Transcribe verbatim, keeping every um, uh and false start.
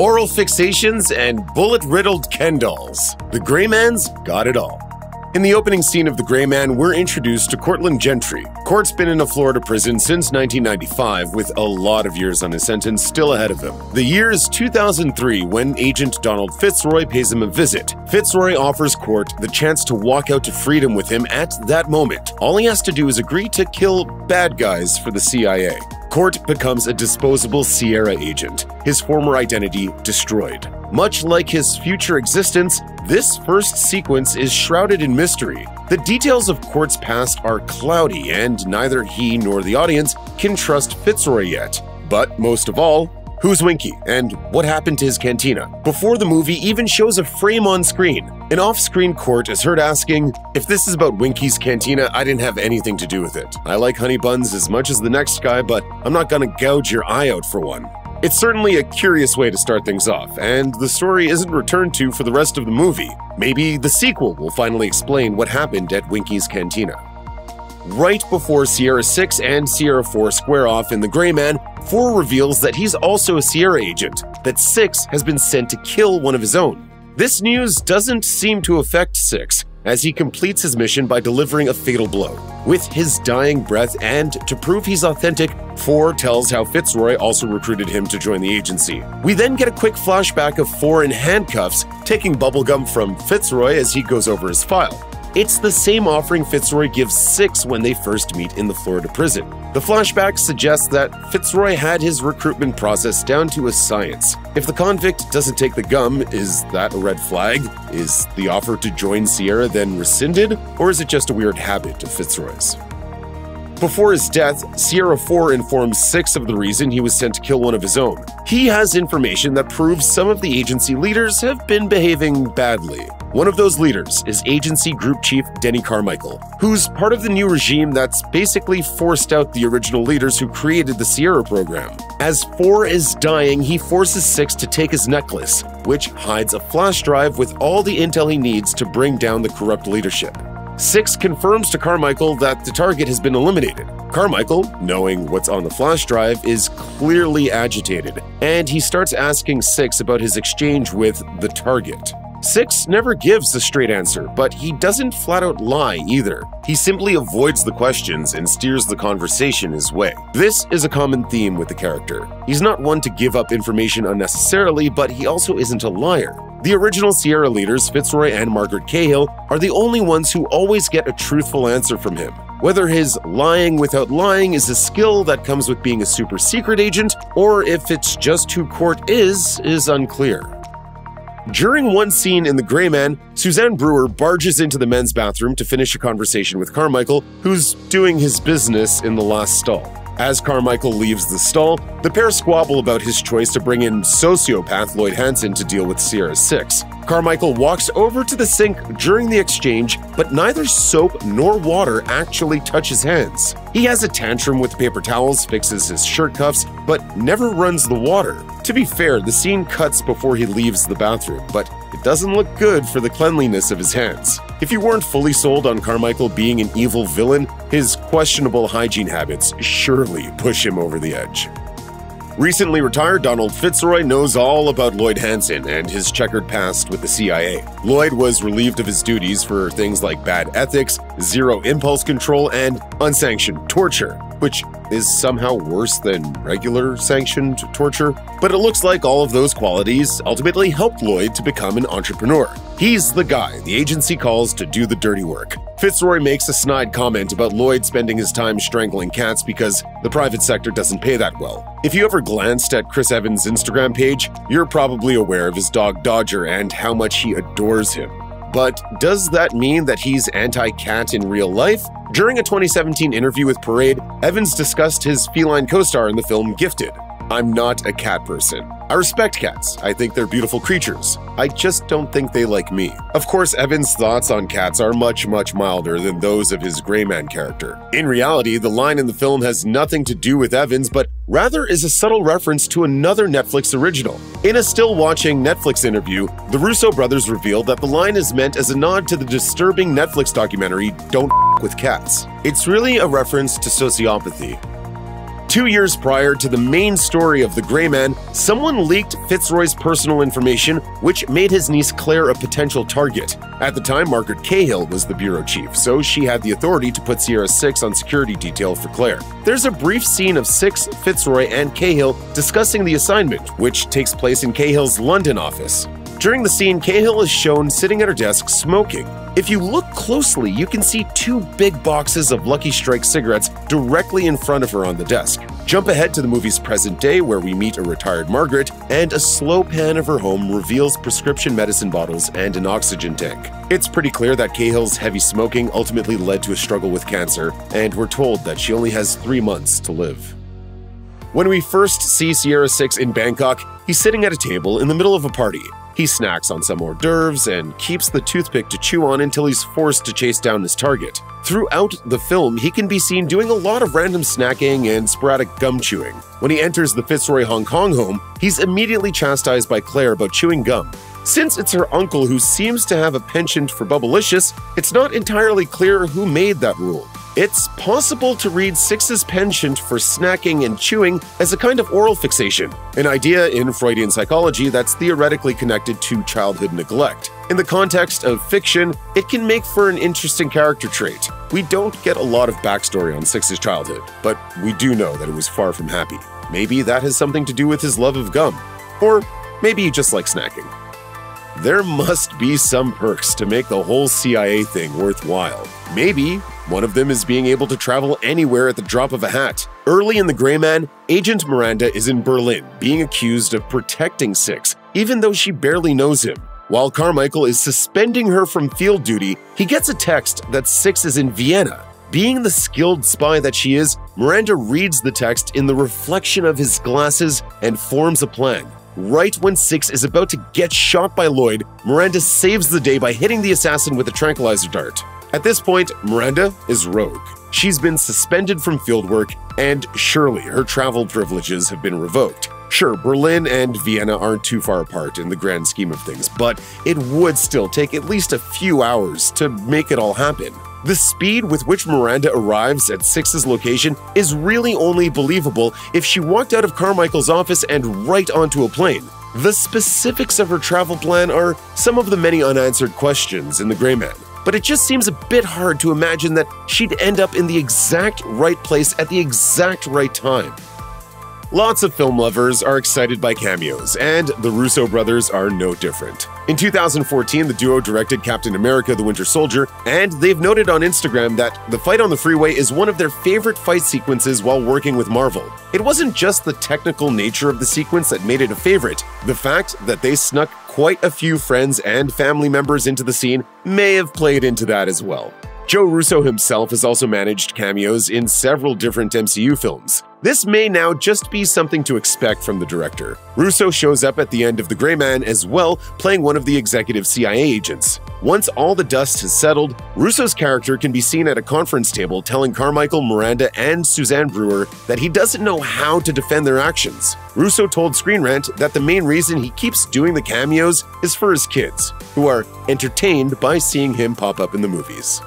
oral fixations, and bullet-riddled Ken dolls. The Gray Man's got it all. In the opening scene of The Gray Man, we're introduced to Courtland Gentry. Court's been in a Florida prison since nineteen ninety-five, with a lot of years on his sentence still ahead of him. The year is two thousand three, when agent Donald Fitzroy pays him a visit. Fitzroy offers Court the chance to walk out to freedom with him at that moment. All he has to do is agree to kill bad guys for the C I A. Court becomes a disposable Sierra agent, his former identity destroyed. Much like his future existence, this first sequence is shrouded in mystery. The details of Court's past are cloudy, and neither he nor the audience can trust Fitzroy yet. But most of all, who's Winky, and what happened to his cantina? Before the movie even shows a frame on screen, an off-screen Court is heard asking, "If this is about Winky's Cantina, I didn't have anything to do with it. I like honey buns as much as the next guy, but I'm not gonna gouge your eye out for one." It's certainly a curious way to start things off, and the story isn't returned to for the rest of the movie. Maybe the sequel will finally explain what happened at Winky's Cantina. Right before Sierra six and Sierra four square off in The Gray Man, four reveals that he's also a Sierra agent, that six has been sent to kill one of his own. This news doesn't seem to affect six, as he completes his mission by delivering a fatal blow. With his dying breath and to prove he's authentic, four tells how Fitzroy also recruited him to join the agency. We then get a quick flashback of four in handcuffs, taking bubblegum from Fitzroy as he goes over his file. It's the same offering Fitzroy gives six when they first meet in the Florida prison. The flashback suggests that Fitzroy had his recruitment process down to a science. If the convict doesn't take the gum, is that a red flag? Is the offer to join Sierra then rescinded? Or is it just a weird habit of Fitzroy's? Before his death, Sierra four informs six of the reason he was sent to kill one of his own. He has information that proves some of the agency leaders have been behaving badly. One of those leaders is agency group chief Denny Carmichael, who's part of the new regime that's basically forced out the original leaders who created the Sierra program. As four is dying, he forces six to take his necklace, which hides a flash drive with all the intel he needs to bring down the corrupt leadership. Six confirms to Carmichael that the target has been eliminated. Carmichael, knowing what's on the flash drive, is clearly agitated, and he starts asking Six about his exchange with the target. Six never gives a straight answer, but he doesn't flat-out lie either. He simply avoids the questions and steers the conversation his way. This is a common theme with the character. He's not one to give up information unnecessarily, but he also isn't a liar. The original Sierra leaders, Fitzroy and Margaret Cahill, are the only ones who always get a truthful answer from him. Whether his lying without lying is a skill that comes with being a super secret agent, or if it's just who Court is, is unclear. During one scene in The Gray Man, Suzanne Brewer barges into the men's bathroom to finish a conversation with Carmichael, who's doing his business in the last stall. As Carmichael leaves the stall, the pair squabble about his choice to bring in sociopath Lloyd Hansen to deal with Sierra six. Carmichael walks over to the sink during the exchange, but neither soap nor water actually touch his hands. He has a tantrum with paper towels, fixes his shirt cuffs, but never runs the water. To be fair, the scene cuts before he leaves the bathroom, but it doesn't look good for the cleanliness of his hands. If you weren't fully sold on Carmichael being an evil villain, his questionable hygiene habits surely push him over the edge. Recently retired Donald Fitzroy knows all about Lloyd Hansen and his checkered past with the C I A. Lloyd was relieved of his duties for things like bad ethics, zero impulse control, and unsanctioned torture, which is somehow worse than regular sanctioned torture. But it looks like all of those qualities ultimately helped Lloyd to become an entrepreneur. He's the guy the agency calls to do the dirty work. Fitzroy makes a snide comment about Lloyd spending his time strangling cats because the private sector doesn't pay that well. If you ever glanced at Chris Evans' Instagram page, you're probably aware of his dog Dodger and how much he adores him. But does that mean that he's anti-cat in real life? During a twenty seventeen interview with Parade, Evans discussed his feline co-star in the film Gifted. "I'm not a cat person. I respect cats. I think they're beautiful creatures. I just don't think they like me." Of course, Evans' thoughts on cats are much, much milder than those of his Gray Man character. In reality, the line in the film has nothing to do with Evans, but rather is a subtle reference to another Netflix original. In a still-watching Netflix interview, the Russo brothers revealed that the line is meant as a nod to the disturbing Netflix documentary Don't F*** With Cats. It's really a reference to sociopathy. Two years prior to the main story of The Gray Man, someone leaked Fitzroy's personal information, which made his niece Claire a potential target. At the time, Margaret Cahill was the bureau chief, so she had the authority to put Sierra six on security detail for Claire. There's a brief scene of Six, Fitzroy, and Cahill discussing the assignment, which takes place in Cahill's London office. During the scene, Cahill is shown sitting at her desk smoking. If you look closely, you can see two big boxes of Lucky Strike cigarettes directly in front of her on the desk. Jump ahead to the movie's present day, where we meet a retired Margaret, and a slow pan of her home reveals prescription medicine bottles and an oxygen tank. It's pretty clear that Cahill's heavy smoking ultimately led to a struggle with cancer, and we're told that she only has three months to live. When we first see Sierra six in Bangkok, he's sitting at a table in the middle of a party. He snacks on some hors d'oeuvres and keeps the toothpick to chew on until he's forced to chase down his target. Throughout the film, he can be seen doing a lot of random snacking and sporadic gum chewing. When he enters the Fitzroy Hong Kong home, he's immediately chastised by Claire about chewing gum. Since it's her uncle who seems to have a penchant for Bubblicious, it's not entirely clear who made that rule. It's possible to read Six's penchant for snacking and chewing as a kind of oral fixation, an idea in Freudian psychology that's theoretically connected to childhood neglect. In the context of fiction, it can make for an interesting character trait. We don't get a lot of backstory on Six's childhood, but we do know that it was far from happy. Maybe that has something to do with his love of gum, or maybe he just likes snacking. There must be some perks to make the whole C I A thing worthwhile. Maybe one of them is being able to travel anywhere at the drop of a hat. Early in The Gray Man, Agent Miranda is in Berlin, being accused of protecting Six, even though she barely knows him. While Carmichael is suspending her from field duty, he gets a text that Six is in Vienna. Being the skilled spy that she is, Miranda reads the text in the reflection of his glasses and forms a plan. Right when Six is about to get shot by Lloyd, Miranda saves the day by hitting the assassin with a tranquilizer dart. At this point, Miranda is rogue. She's been suspended from fieldwork, and surely her travel privileges have been revoked. Sure, Berlin and Vienna aren't too far apart in the grand scheme of things, but it would still take at least a few hours to make it all happen. The speed with which Miranda arrives at Six's location is really only believable if she walked out of Carmichael's office and right onto a plane. The specifics of her travel plan are some of the many unanswered questions in The Gray Man, but it just seems a bit hard to imagine that she'd end up in the exact right place at the exact right time. Lots of film lovers are excited by cameos, and the Russo brothers are no different. In two thousand fourteen, the duo directed Captain America: The Winter Soldier, and they've noted on Instagram that the fight on the freeway is one of their favorite fight sequences while working with Marvel. It wasn't just the technical nature of the sequence that made it a favorite. The fact that they snuck quite a few friends and family members into the scene may have played into that as well. Joe Russo himself has also managed cameos in several different M C U films. This may now just be something to expect from the director. Russo shows up at the end of The Gray Man as well, playing one of the executive C I A agents. Once all the dust has settled, Russo's character can be seen at a conference table telling Carmichael, Miranda, and Suzanne Brewer that he doesn't know how to defend their actions. Russo told Screen Rant that the main reason he keeps doing the cameos is for his kids, who are entertained by seeing him pop up in the movies.